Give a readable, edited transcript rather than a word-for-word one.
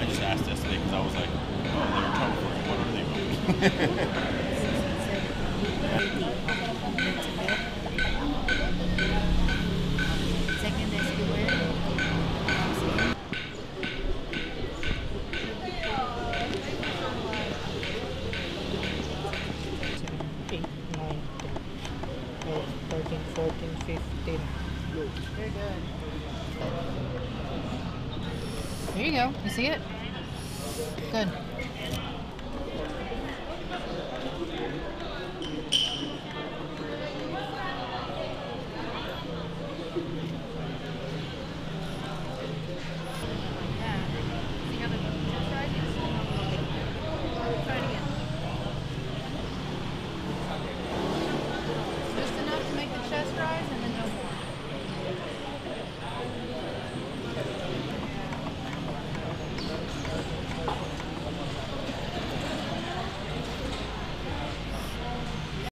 I just asked yesterday because I was like, oh, they're coming for it. What are they doing? Second is the word. 8, 9, 12, 13, 14, 15. Very good. There you go. You see it? Good.